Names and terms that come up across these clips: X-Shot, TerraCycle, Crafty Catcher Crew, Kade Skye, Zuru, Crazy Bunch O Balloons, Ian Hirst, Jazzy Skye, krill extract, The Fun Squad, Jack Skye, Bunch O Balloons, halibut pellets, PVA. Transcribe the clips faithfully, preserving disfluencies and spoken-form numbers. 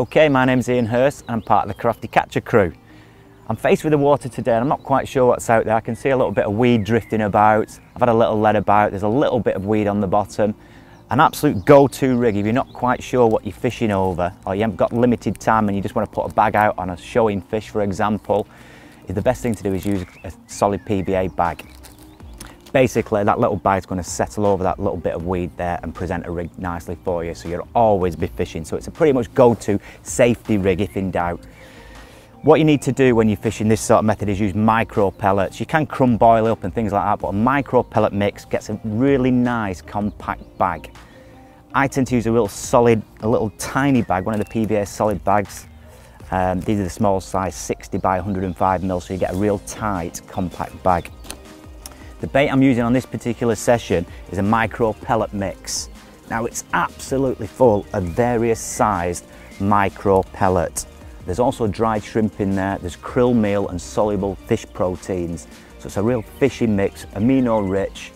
Okay, my name's Ian Hirst and I'm part of the Crafty Catcher Crew. I'm faced with the water today and I'm not quite sure what's out there. I can see a little bit of weed drifting about. I've had a little lead about, there's a little bit of weed on the bottom. An absolute go-to rig if you're not quite sure what you're fishing over, or you haven't got limited time and you just want to put a bag out on a showing fish, for example, the best thing to do is use a solid P V A bag. Basically, that little bag's going to settle over that little bit of weed there and present a rig nicely for you, so you'll always be fishing. So it's a pretty much go-to safety rig if in doubt. What you need to do when you're fishing this sort of method is use micro pellets. You can crumb boil up and things like that, but a micro pellet mix gets a really nice compact bag. I tend to use a real solid, a little tiny bag, one of the P V A solid bags. Um, these are the small size, sixty by one oh five mil, so you get a real tight compact bag. The bait I'm using on this particular session is a micro pellet mix. Now it's absolutely full of various sized micro pellets. There's also dried shrimp in there, there's krill meal and soluble fish proteins. So it's a real fishy mix, amino rich,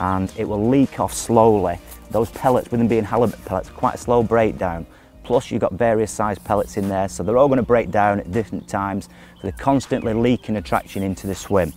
and it will leak off slowly. Those pellets, with them being halibut pellets, quite a slow breakdown. Plus you've got various size pellets in there, so they're all going to break down at different times. So they're constantly leaking attraction into the swim.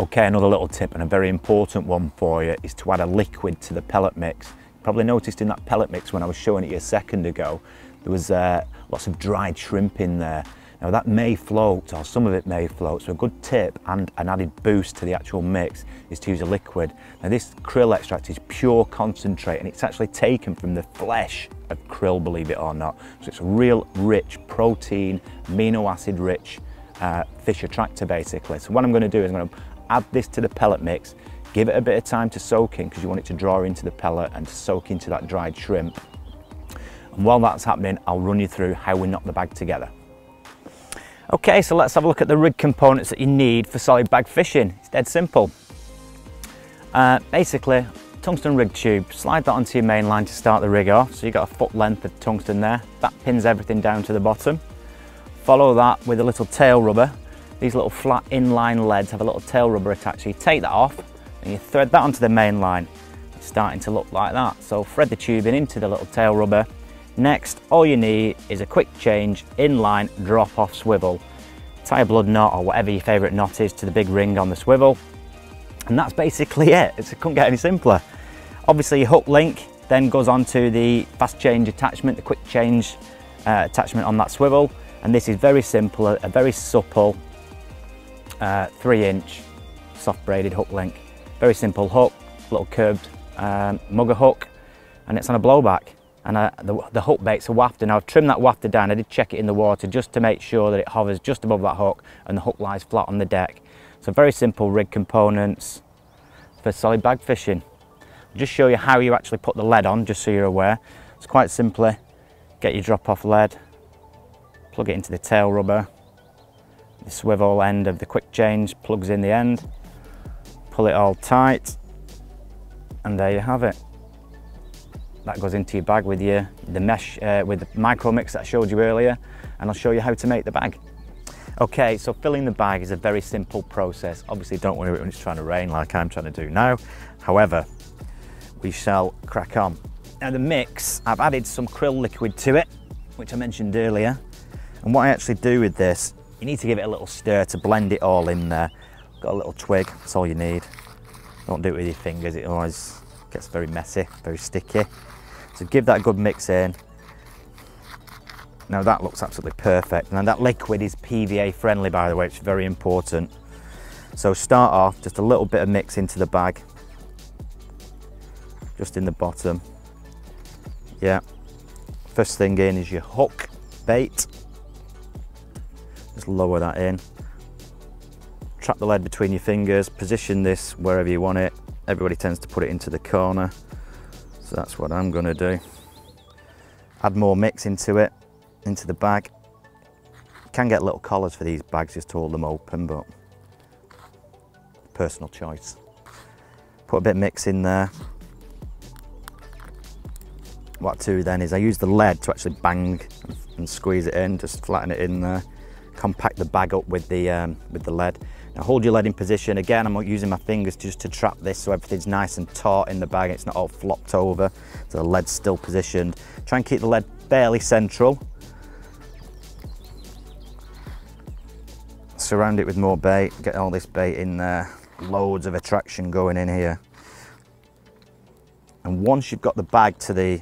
Okay, another little tip and a very important one for you is to add a liquid to the pellet mix. You probably noticed in that pellet mix when I was showing it you a second ago, there was uh, lots of dried shrimp in there. Now that may float, or some of it may float, so a good tip and an added boost to the actual mix is to use a liquid. Now this krill extract is pure concentrate and it's actually taken from the flesh of krill, believe it or not. So it's a real rich protein, amino acid rich uh, fish attractor basically. So what I'm going to do is I'm going to add this to the pellet mix, give it a bit of time to soak in because you want it to draw into the pellet and to soak into that dried shrimp. And while that's happening, I'll run you through how we knock the bag together. Okay, so let's have a look at the rig components that you need for solid bag fishing. It's dead simple. Uh, basically, tungsten rig tube, slide that onto your main line to start the rig off. So you've got a foot length of tungsten there. That pins everything down to the bottom. Follow that with a little tail rubber. These little flat inline leads have a little tail rubber attached, so you take that off and you thread that onto the main line. It's starting to look like that, so thread the tubing into the little tail rubber. Next, all you need is a quick change, inline, drop off swivel. Tie a blood knot or whatever your favourite knot is to the big ring on the swivel, and that's basically it. It couldn't get any simpler. Obviously your hook link then goes on to the fast change attachment, the quick change uh, attachment on that swivel, and this is very simple, a very supple Uh, three inch soft braided hook link. Very simple hook, little curved um, mugger hook, and it's on a blowback. And uh, the, the hook bait's a wafter. Now I've trimmed that wafter down, I did check it in the water just to make sure that it hovers just above that hook and the hook lies flat on the deck. So very simple rig components for solid bag fishing. I'll just show you how you actually put the lead on, just so you're aware. It's quite simply, get your drop off lead, plug it into the tail rubber, the swivel end of the quick change plugs in the end, pull it all tight, and there you have it. That goes into your bag with your, the mesh uh, with the micro mix that I showed you earlier, and I'll show you how to make the bag. Okay, so filling the bag is a very simple process. Obviously don't worry when it's trying to rain like I'm trying to do now. However, we shall crack on. Now the mix, I've added some krill liquid to it, which I mentioned earlier, and what I actually do with this, you need to give it a little stir to blend it all in there. Got a little twig, that's all you need. Don't do it with your fingers, it always gets very messy, very sticky. So give that a good mix in. Now that looks absolutely perfect. Now that liquid is P V A friendly, by the way, it's very important. So start off, just a little bit of mix into the bag. Just in the bottom. Yeah. First thing in is your hook bait. Just lower that in, trap the lead between your fingers, position this wherever you want it. Everybody tends to put it into the corner, so that's what I'm going to do. Add more mix into it, into the bag. You can get little collars for these bags just to hold them open, but personal choice. Put a bit of mix in there. What I do then is I use the lead to actually bang and squeeze it in, just flatten it in there. Compact the bag up with the um, with the lead. Now hold your lead in position. Again, I'm using my fingers just to trap this so everything's nice and taut in the bag. It's not all flopped over, so the lead's still positioned. Try and keep the lead fairly central. surround it with more bait, get all this bait in there, loads of attraction going in here. And once you've got the bag to the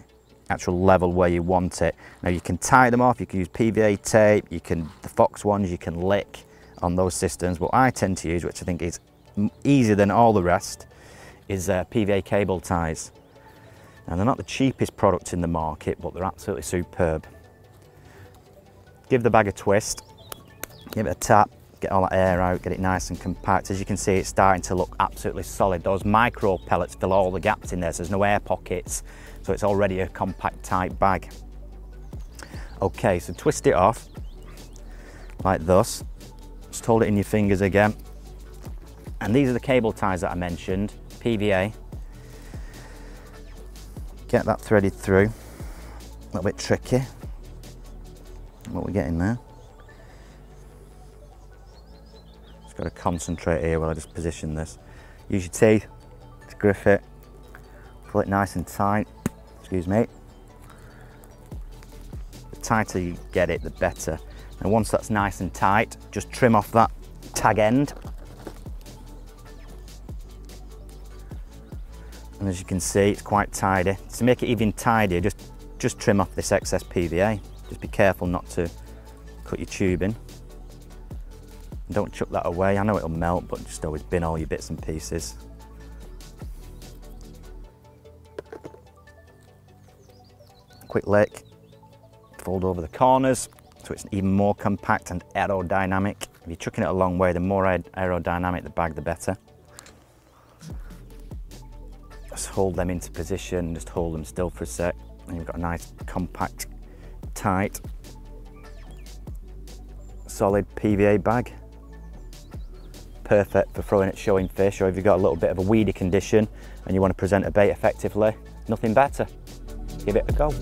actual level where you want it, now you can tie them off, you can use P V A tape, you can, the Fox ones, you can lick on those systems. What I tend to use, which I think is easier than all the rest, is uh, P V A cable ties. And they're not the cheapest product in the market, but they're absolutely superb. Give the bag a twist, give it a tap, get all that air out, get it nice and compact. As you can see, it's starting to look absolutely solid. Those micro pellets fill all the gaps in there, so there's no air pockets, so it's already a compact, tight bag. Okay, so twist it off, like thus. Just hold it in your fingers again. And these are the cable ties that I mentioned, P V A. Get that threaded through, a little bit tricky, what we're getting there. Just got to concentrate here while I just position this. Use your teeth to grip it, pull it nice and tight, excuse me. The tighter you get it, the better. And once that's nice and tight, just trim off that tag end. And as you can see, it's quite tidy. To make it even tidier, just, just trim off this excess P V A. Just be careful not to cut your tubing. And don't chuck that away. I know it'll melt, but just always bin all your bits and pieces. Quick lick, fold over the corners so it's even more compact and aerodynamic. If you're chucking it a long way, the more aerodynamic the bag, the better. Just hold them into position, just hold them still for a sec, and you've got a nice, compact, tight, solid P V A bag. Perfect for throwing at showing fish, or if you've got a little bit of a weedy condition and you want to present a bait effectively, nothing better. Give it a go.